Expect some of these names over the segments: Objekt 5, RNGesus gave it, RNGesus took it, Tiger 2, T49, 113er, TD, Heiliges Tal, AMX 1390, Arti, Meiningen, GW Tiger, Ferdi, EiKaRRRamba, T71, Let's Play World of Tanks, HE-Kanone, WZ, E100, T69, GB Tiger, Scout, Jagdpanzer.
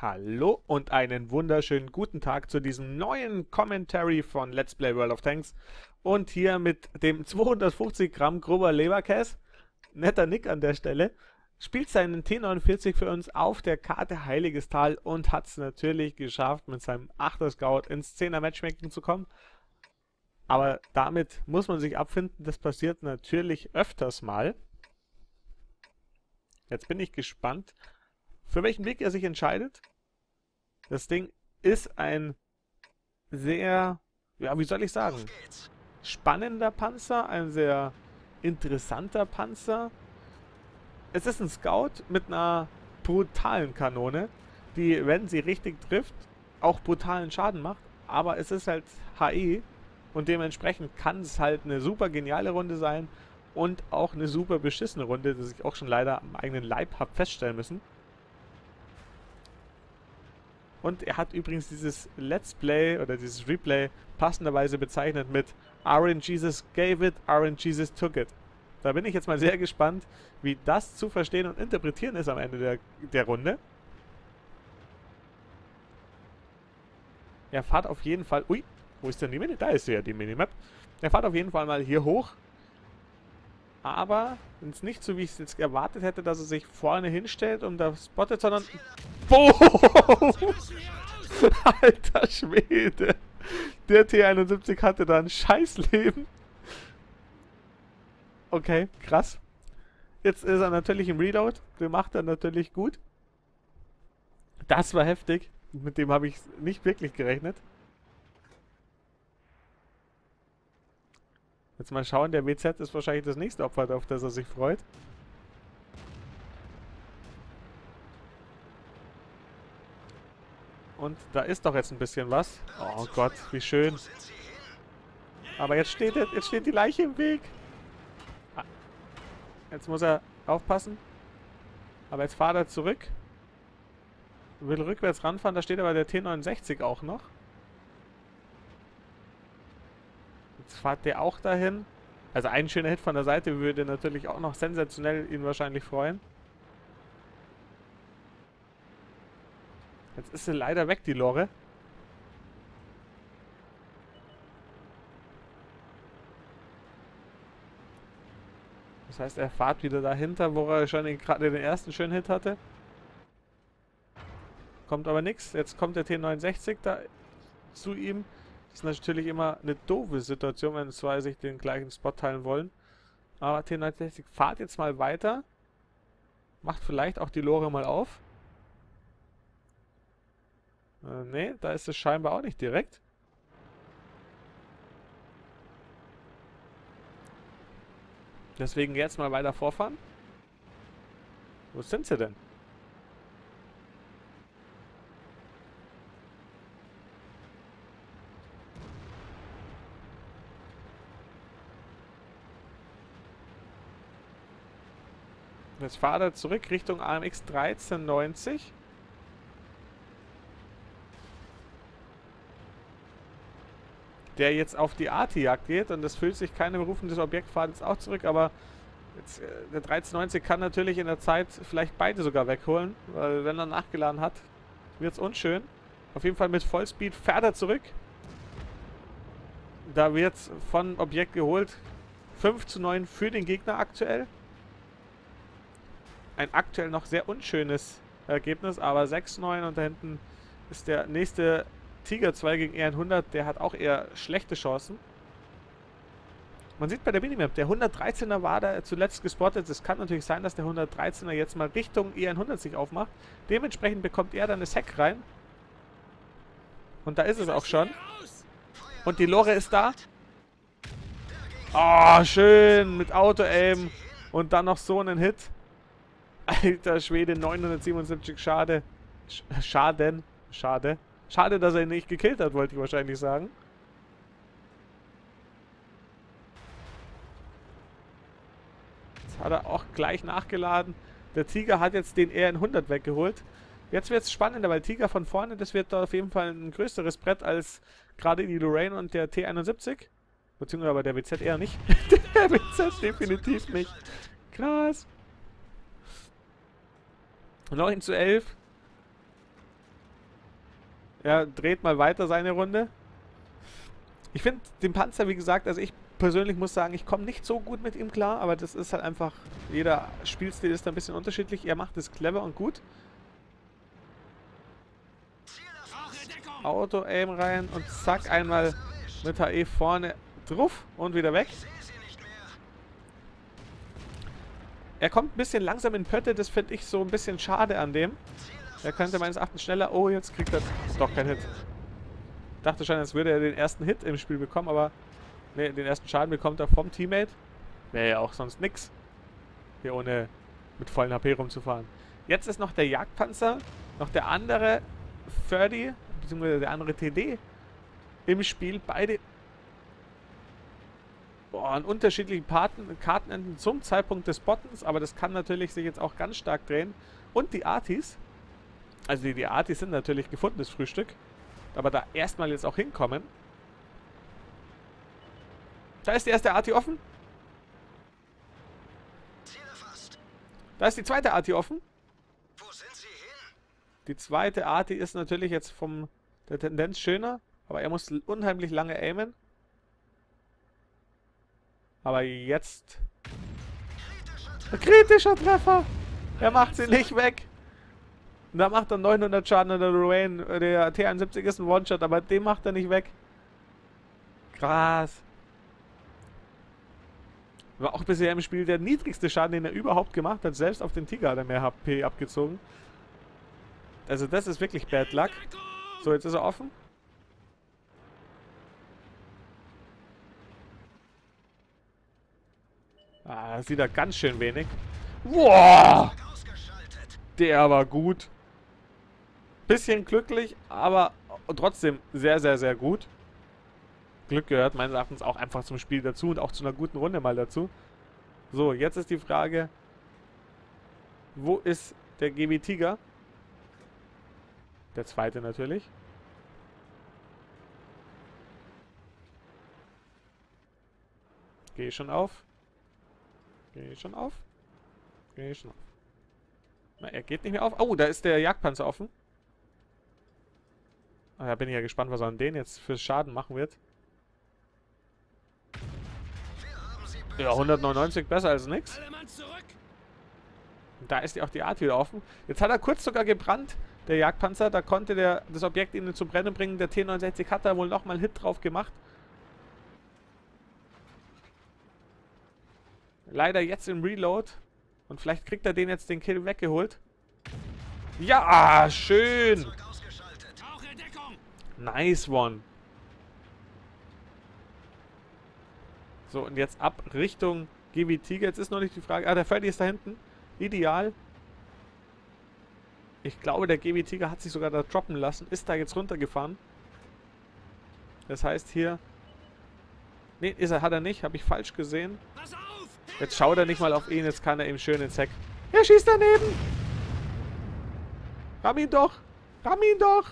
Hallo und einen wunderschönen guten Tag zu diesem neuen Commentary von Let's Play World of Tanks. Und hier mit dem 250 Gramm grober Leberkäs, netter Nick an der Stelle, spielt seinen T49 für uns auf der Karte Heiliges Tal und hat es natürlich geschafft, mit seinem 8er Scout ins 10er Matchmaking zu kommen. Aber damit muss man sich abfinden, das passiert natürlich öfters mal. Jetzt bin ich gespannt, für welchen Weg er sich entscheidet. Das Ding ist ein sehr, ja, wie soll ich sagen, spannender Panzer, ein sehr interessanter Panzer. Es ist ein Scout mit einer brutalen Kanone, die, wenn sie richtig trifft, auch brutalen Schaden macht. Aber es ist halt HE und dementsprechend kann es halt eine super geniale Runde sein und auch eine super beschissene Runde, das ich auch schon leider am eigenen Leib habe feststellen müssen. Und er hat übrigens dieses Let's Play oder dieses Replay passenderweise bezeichnet mit RNGesus gave it, RNGesus took it. Da bin ich jetzt mal sehr gespannt, wie das zu verstehen und interpretieren ist am Ende der Runde. Er fährt auf jeden Fall... Ui, wo ist denn die Minimap? Da ist ja die Minimap. Er fährt auf jeden Fall mal hier hoch. Aber es nicht so, wie ich es jetzt erwartet hätte, dass er sich vorne hinstellt und da spottet, sondern... Boah! Alter Schwede! Der T71 hatte da ein Scheißleben. Okay, krass. Jetzt ist er natürlich im Reload. Den macht er natürlich gut. Das war heftig. Mit dem habe ich nicht wirklich gerechnet. Jetzt mal schauen, der WZ ist wahrscheinlich das nächste Opfer, auf das er sich freut. Und da ist doch jetzt ein bisschen was. Oh Gott, wie schön. Aber jetzt steht die Leiche im Weg. Jetzt muss er aufpassen. Aber jetzt fährt er zurück. Will rückwärts ranfahren, da steht aber der T69 auch noch. Jetzt fährt der auch dahin. Also ein schöner Hit von der Seite würde natürlich auch noch sensationell ihn wahrscheinlich freuen. Jetzt ist sie leider weg, die Lore. Das heißt, er fährt wieder dahinter, wo er schon gerade den ersten schönen Hit hatte. Kommt aber nichts. Jetzt kommt der T69 da zu ihm. Das ist natürlich immer eine doofe Situation, wenn zwei sich den gleichen Spot teilen wollen. Aber T69 fährt jetzt mal weiter. Macht vielleicht auch die Lore mal auf. Ne, da ist es scheinbar auch nicht direkt. Deswegen jetzt mal weiter vorfahren. Wo sind sie denn? Jetzt fahrt er zurück Richtung AMX 1390. Der jetzt auf die Arti-Jagd geht und das fühlt sich keinem Rufen des Objekt fahrt jetzt auch zurück, aber jetzt, der 1390 kann natürlich in der Zeit vielleicht beide sogar wegholen, weil wenn er nachgeladen hat, wird es unschön. Auf jeden Fall mit Vollspeed fährt er zurück. Da wird es von Objekt geholt. 5:9 für den Gegner aktuell. Ein aktuell noch sehr unschönes Ergebnis, aber 6:9 und da hinten ist der nächste Tiger 2 gegen E100, der hat auch eher schlechte Chancen. Man sieht bei der Minimap, der 113er war da zuletzt gespottet. Es kann natürlich sein, dass der 113er jetzt mal Richtung E100 sich aufmacht. Dementsprechend bekommt er dann das Heck rein. Und da ist es auch schon. Und die Lore ist da. Oh, schön mit Auto-Aim. Und dann noch so einen Hit. Alter Schwede, 977 Schade. Schade. Schade, dass er ihn nicht gekillt hat, wollte ich wahrscheinlich sagen. Jetzt hat er auch gleich nachgeladen. Der Tiger hat jetzt den E100 weggeholt. Jetzt wird es spannender, weil Tiger von vorne, das wird da auf jeden Fall ein größeres Brett als gerade die Lorraine und der T71. Beziehungsweise aber der WZ eher nicht. Der WZ definitiv nicht. Krass. 9:11. Er dreht mal weiter seine Runde. Ich finde den Panzer, wie gesagt, also ich persönlich muss sagen, ich komme nicht so gut mit ihm klar, aber das ist halt einfach, jeder Spielstil ist ein bisschen unterschiedlich. Er macht es clever und gut. Auto-Aim rein und zack, einmal mit HE vorne drauf und wieder weg. Er kommt ein bisschen langsam in Pötte, das finde ich so ein bisschen schade an dem. Er könnte meines Erachtens schneller... Oh, jetzt kriegt er doch keinen Hit. Ich dachte schon, als würde er den ersten Hit im Spiel bekommen, aber... Ne, den ersten Schaden bekommt er vom Teammate. Wäre ja auch sonst nix. Hier ohne mit vollen HP rumzufahren. Jetzt ist noch der Jagdpanzer, noch der andere Ferdi, beziehungsweise der andere TD im Spiel. Beide an unterschiedlichen Kartenenden zum Zeitpunkt des Bottens, aber das kann natürlich sich jetzt auch ganz stark drehen. Und die Artis, also die Artis sind natürlich gefundenes Frühstück, aber da erstmal jetzt auch hinkommen. Da ist die erste Arti offen. Da ist die zweite Arti offen. Wo sind sie hin? Die zweite Arti ist natürlich jetzt von der Tendenz schöner, aber er muss unheimlich lange aimen. Aber jetzt... Kritischer Treffer! Er macht sie nicht weg! Und da macht er 900 Schaden an der Ruane. Der T71 ist ein One-Shot, aber den macht er nicht weg. Krass! War auch bisher im Spiel der niedrigste Schaden, den er überhaupt gemacht hat. Selbst auf den Tiger hat er mehr HP abgezogen. Also das ist wirklich Bad Luck. So, jetzt ist er offen. Ah, sieht er ganz schön wenig. Wow! Der war gut. Bisschen glücklich, aber trotzdem sehr, sehr, sehr gut. Glück gehört meines Erachtens auch einfach zum Spiel dazu und auch zu einer guten Runde mal dazu. So, jetzt ist die Frage, wo ist der GB Tiger? Der zweite natürlich. Geh schon auf. Geh schon auf. Geh schon auf. Na, er geht nicht mehr auf. Oh, da ist der Jagdpanzer offen. Ah, da bin ich ja gespannt, was er an den jetzt für Schaden machen wird. Ja, 199 besser als nix. Da ist ja auch die Art wieder offen. Jetzt hat er kurz sogar gebrannt, der Jagdpanzer. Da konnte das Objekt ihn zum Brennen bringen. Der T69 hat da wohl nochmal einen Hit drauf gemacht. Leider jetzt im Reload. Und vielleicht kriegt er den jetzt den Kill weggeholt. Ja, schön. Nice one. So, und jetzt ab Richtung GW Tiger. Jetzt ist noch nicht die Frage... Ah, der Ferdi ist da hinten. Ideal. Ich glaube, der GW Tiger hat sich sogar da droppen lassen. Ist da jetzt runtergefahren. Das heißt hier... Ne, hat er nicht. Habe ich falsch gesehen. Pass auf! Jetzt schaut er nicht mal auf ihn, jetzt kann er ihm schön ins Heck. Er schießt daneben! Ramm ihn doch! Ramm ihn doch!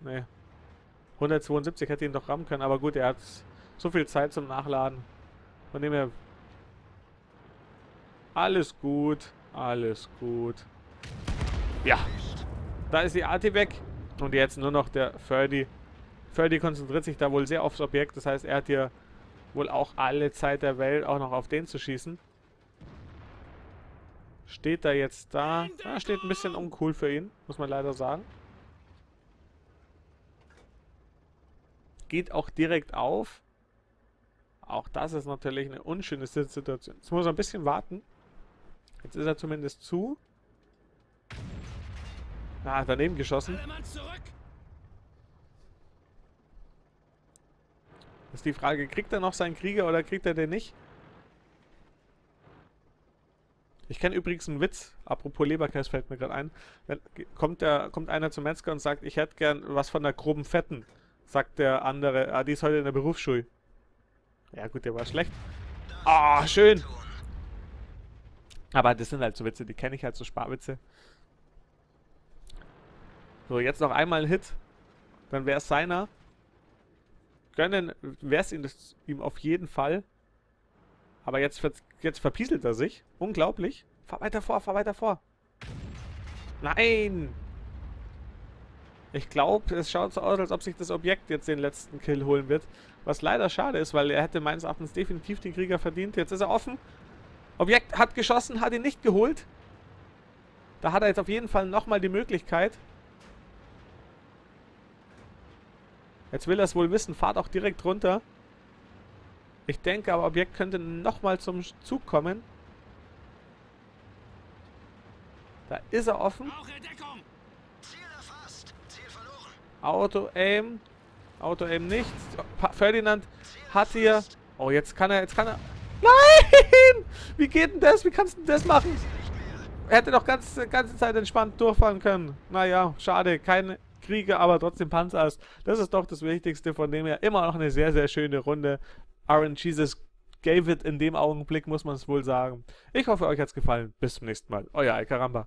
Ne. 172 hätte ihn doch rammen können, aber gut, er hat so viel Zeit zum Nachladen. Von dem her... Alles gut, alles gut. Ja! Da ist die Arti weg. Und jetzt nur noch der Ferdi. Ferdi konzentriert sich da wohl sehr aufs Objekt, das heißt, er hat hier... wohl auch alle Zeit der Welt auch noch auf den zu schießen. Steht da jetzt da? Ah, steht ein bisschen uncool für ihn, muss man leider sagen. Geht auch direkt auf. Auch das ist natürlich eine unschöne Situation. Jetzt muss er ein bisschen warten. Jetzt ist er zumindest zu. Ah, daneben geschossen. Ist die Frage, kriegt er noch seinen Krieger oder kriegt er den nicht? Ich kenne übrigens einen Witz, apropos Leberkäse fällt mir gerade ein. Wenn, kommt einer zum Metzger und sagt, ich hätte gern was von der groben Fetten. Sagt der andere, ah, die ist heute in der Berufsschule. Ja gut, der war schlecht. Ah, oh, schön. Aber das sind halt so Witze, die kenne ich halt, so Sparwitze. So, jetzt noch einmal ein Hit. Dann wäre es seiner. Gönnen wäre es ihm auf jeden Fall. Aber jetzt verpieselt er sich. Unglaublich. Fahr weiter vor, fahr weiter vor. Nein! Ich glaube, es schaut so aus, als ob sich das Objekt jetzt den letzten Kill holen wird. Was leider schade ist, weil er hätte meines Erachtens definitiv den Krieger verdient. Jetzt ist er offen. Objekt hat geschossen, hat ihn nicht geholt. Da hat er jetzt auf jeden Fall nochmal die Möglichkeit. Jetzt will er es wohl wissen. Fahrt auch direkt runter. Ich denke aber, Objekt könnte nochmal zum Zug kommen. Da ist er offen. Auto-Aim. Auto-Aim nichts. Ferdinand hat hier... Oh, jetzt kann er... Nein! Wie geht denn das? Wie kannst du denn das machen? Er hätte doch ganze Zeit entspannt durchfahren können. Naja, schade. Keine Kriege, aber trotzdem Panzer ist. Das ist doch das Wichtigste, von dem her immer noch eine sehr, sehr schöne Runde. RNGesus gave it in dem Augenblick, muss man es wohl sagen. Ich hoffe, euch hat es gefallen. Bis zum nächsten Mal. Euer EiKaRRRamba.